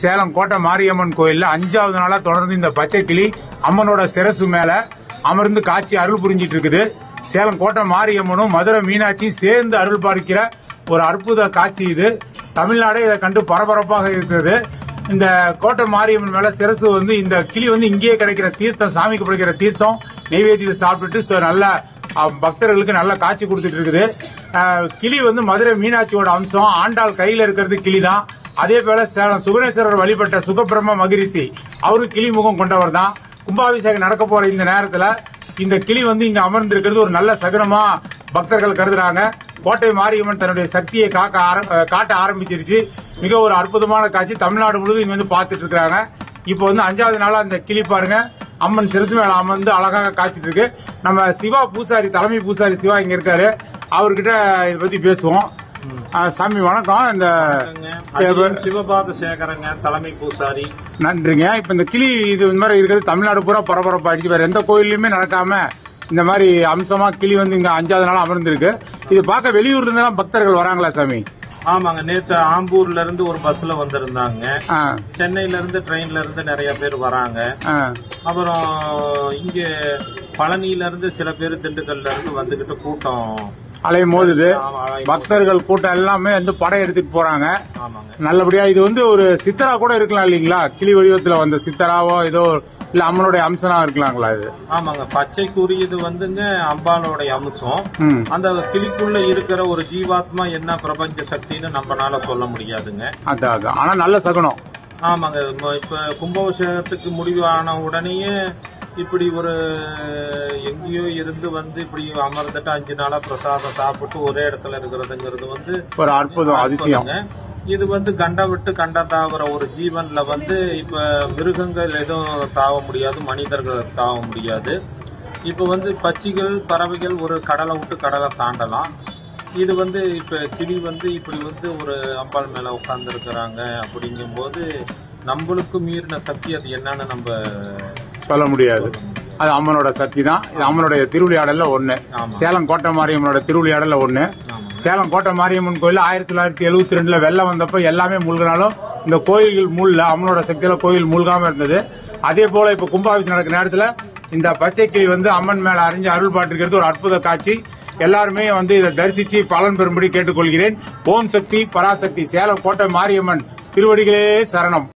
சேலம் கோட்டை மாரியம்மன் கோயில்ல 5வது நாளா தொடர்ந்து இந்த பச்சை கிளி அம்மனோட சிரசு மேல அமர்ந்து காட்சி அருள் புரிஞ்சிட்டு இருக்குது. சேலம் கோட்டை மாரியம்மனும் மதுரை மீனாட்சியும் சேர்ந்து அருள் பார்க்கிற ஒரு அற்புத காட்சி இது. தமிழ்நாடு இதை கண்டு பரபரப்பாக இருக்கிறது. இந்த கோட்டை மாரியம்மன் மேல சிரசு இந்த கிளி இங்கேயே கிடைக்கிற தீர்த்தம், சாமிக்கு பிடிக்கிற தீர்த்தம் நெய்வேத்தியத்தை சாப்பிட்டுட்டு நல்லா பக்தர்களுக்கு நல்ல காட்சி கொடுத்துட்டு இருக்குது. கிளி மதுரை மீனாட்சியோட அம்சம், ஆண்டாள் கையில இருக்கிறது கிளி தான். அதே போல சேலம் சுகனேஸ்வரர் வழிபட்ட சுகபிரம்ம மகரிஷி அவரு கிளி முகம் கொண்டவர் தான். கும்பாபிஷேகம் நடக்க போற இந்த நேரத்துல இந்த கிளி இங்க அமர்ந்திருக்கிறது ஒரு நல்ல சகுனமா பக்தர்கள் கருதுறாங்க. கோட்டை மாரியம்மன் தன்னுடைய சக்தியை காட்ட ஆரம்பிச்சிருச்சு. மிக ஒரு அற்புதமான காட்சி தமிழ்நாடு முழுவதும் இங்க பாத்துட்டு இருக்கிறாங்க. இப்போ 5வது நாளா அந்த கிளி பாருங்க அம்மன் சிறுசு மேல அமர்ந்து அழகாக காய்ச்சிட்டு இருக்கு. நம்ம சிவா பூசாரி, தலைமை பூசாரி சிவா இங்க இருக்காரு, அவர்கிட்ட இதை பத்தி பேசுவோம். சாமி வணக்கம். இந்த சிவபாத சேகரங்க தலைமை பூசாரி. நன்றிங்க. இப்ப இந்த கிளி இது மாதிரி இருக்கிறது தமிழ்நாடு பூரா பரபரப்பாயிடுச்சு. வேற எந்த கோயிலுமே நடக்காம இந்த மாதிரி அம்சமா கிளி இங்க 5வது நாள் அமர்ந்திருக்கு. இது பார்க்க வெளியூர்ல இருந்தாலும் பக்தர்கள் வராங்களா சாமி? ஆமாங்க, நேத்து ஆம்பூர்ல இருந்து ஒரு பஸ்ல வந்திருந்தாங்க, சென்னையில இருந்து ட்ரெயின்ல இருந்து நிறைய பேர் வராங்க. அப்புறம் இங்க பழனியில இருந்து சில பேர், திண்டுக்கல்ல இருந்து வந்துகிட்டு கூட்டம் அலையும் போது பக்தர்கள் கூட்டம் எல்லாமே படம் எடுத்துட்டு போறாங்க. நல்லபடியா இது ஒரு சித்தரா கூட இருக்கலாம் இல்லீங்களா? கிளி வடிவத்துல வந்த சித்தராவோ ஏதோ இல்ல அம்மனுடைய அம்சனா இருக்கலாங்களா இது? ஆமாங்க, பச்சை கூறியது அம்பாலோடைய அம்சம். அந்த கிளிக்குள்ள இருக்கிற ஒரு ஜீவாத்மா என்ன பிரபஞ்ச சக்தின்னு நம்மளால சொல்ல முடியாதுங்க. அதான், ஆனா நல்ல சகுனம். ஆமாங்க, இப்ப கும்பாபிஷேகத்துக்கு முடிவு ஆன உடனேயே இப்படி ஒரு எங்கேயோ இருந்து இப்படி அமர்ந்துட்டு 5 நாளா பிரசாதம் சாப்பிட்டு ஒரே இடத்துல இருக்கிறதுங்கிறது ஒரு அற்புதம், அதிசயம். இது கண்ட விட்டு கண்ட தாவற ஒரு ஜீவன்ல இப்ப மிருகங்கள் எதுவும் தாவ முடியாது, மனிதர்கள் தாவ முடியாது. இப்ப பச்சிகள், பறவைகள் ஒரு கடலை விட்டு கடலை தாண்டலாம். இது இப்ப கிளி இப்படி ஒரு அம்பாள் மேல உட்கார்ந்து இருக்கிறாங்க. அப்படிங்கும் போது நம்மளுக்கு மீறின சக்தி அது என்னன்னு நம்ம சொல்ல முடியாது. அது அம்மனோட சக்தி தான். இது அம்மனுடைய திருவிளையாடல்ல ஒண்ணு, சேலம் கோட்டை மாரியம்மனோட திருவிளையாடல்ல ஒண்ணு. சேலம் கோட்டை மாரியம்மன் கோயில் 1972 வெள்ளம் வந்தப்ப எல்லாமே மூழ்கினாலும் இந்த கோயில் மூழ்கல, அம்மனோட சக்தியில கோயில் மூழ்காம இருந்தது. அதே போல இப்ப கும்பாபிஷேகம் நடக்கிற நேரத்துல இந்த பச்சை கிளி அம்மன் மேல அறிஞ்சு அருள் பாட்டிருக்கிறது ஒரு அற்புத காட்சி. எல்லாருமே இதை தரிசிச்சு பலன் பெறும்படி கேட்டுக்கொள்கிறேன். ஓம் சக்தி பராசக்தி. சேலம் கோட்டை மாரியம்மன் திருவடிகளே சரணம்.